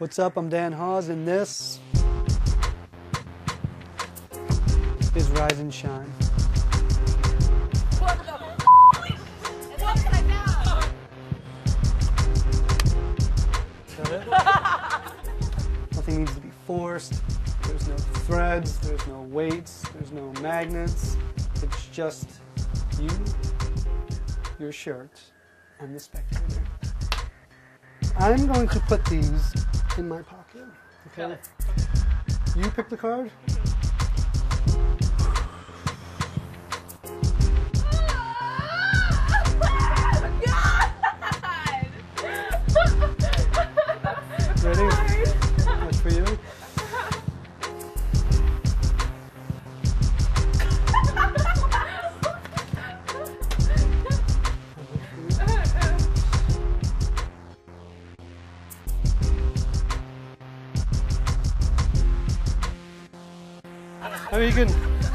What's up? I'm Dan Haus, and this is Rise and Shine. What the f***? What did I down? Nothing needs to be forced. There's no threads, there's no weights, there's no magnets. It's just you, your shirt, and the spectator. I'm going to put these in my pocket, okay? You pick the card. Ready? Much for you. How are you good?